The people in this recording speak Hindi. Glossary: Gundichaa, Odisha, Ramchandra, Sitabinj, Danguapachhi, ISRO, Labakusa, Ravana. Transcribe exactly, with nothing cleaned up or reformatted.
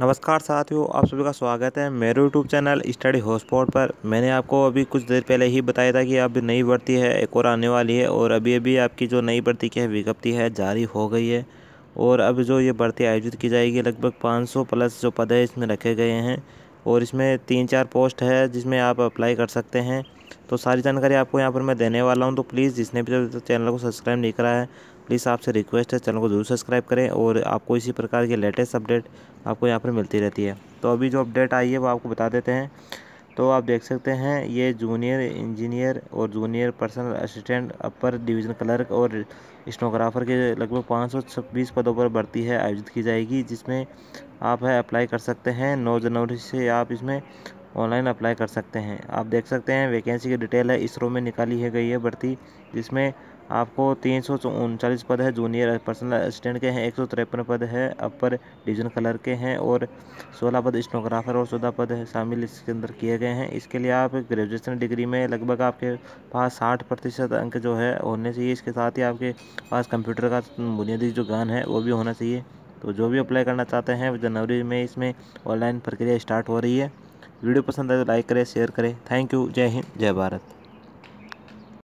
नमस्कार साथियों, आप सभी का स्वागत है मेरे यूट्यूब चैनल स्टडी हॉटस्पॉट पर। मैंने आपको अभी कुछ देर पहले ही बताया था कि अब नई भर्ती है एक और आने वाली है, और अभी अभी आपकी जो नई भर्ती की विज्ञप्ति है जारी हो गई है। और अब जो ये भर्ती आयोजित की जाएगी, लगभग पाँच सौ प्लस जो पद है इसमें रखे गए हैं, और इसमें तीन चार पोस्ट है जिसमें आप अप्लाई कर सकते हैं। तो सारी जानकारी आपको यहाँ पर मैं देने वाला हूँ। तो प्लीज़ जिसने भी चैनल को सब्सक्राइब नहीं करा है, प्लीज़ आपसे रिक्वेस्ट है चैनल को ज़रूर सब्सक्राइब करें, और आपको इसी प्रकार की लेटेस्ट अपडेट आपको यहाँ पर मिलती रहती है। तो अभी जो अपडेट आई है वो आपको बता देते हैं। तो आप देख सकते हैं ये जूनियर इंजीनियर और junior personal assistant, upper division clerk और स्टेनोग्राफर के लगभग पाँच सौ छब्बीस पदों पर भर्ती है आयोजित की जाएगी, जिसमें आप है अप्लाई कर सकते हैं। नौ जनवरी से आप इसमें ऑनलाइन अप्लाई कर सकते हैं। आप देख सकते हैं वैकेंसी की डिटेल है, इसरो में निकाली है गई है भर्ती, जिसमें आपको तीन सौ उनचालीस पद है जूनियर पर्सनल असिस्टेंट के हैं, एक सौ तिरपन पद है अपर डिवीजन क्लर्क के हैं, और सोलह पद स्टेनोग्राफर और चौदह पद शामिल इसके अंदर किए गए हैं। इसके लिए आप ग्रेजुएशन डिग्री में लगभग आपके पास साठ प्रतिशत अंक जो है होने चाहिए। इसके साथ ही आपके पास कंप्यूटर का बुनियादी जो ज्ञान है वो भी होना चाहिए। तो जो भी अप्लाई करना चाहते हैं, जनवरी में इसमें ऑनलाइन प्रक्रिया स्टार्ट हो रही है। वीडियो पसंद आए तो लाइक करें, शेयर करें। Thank you. जय हिंद, जय भारत।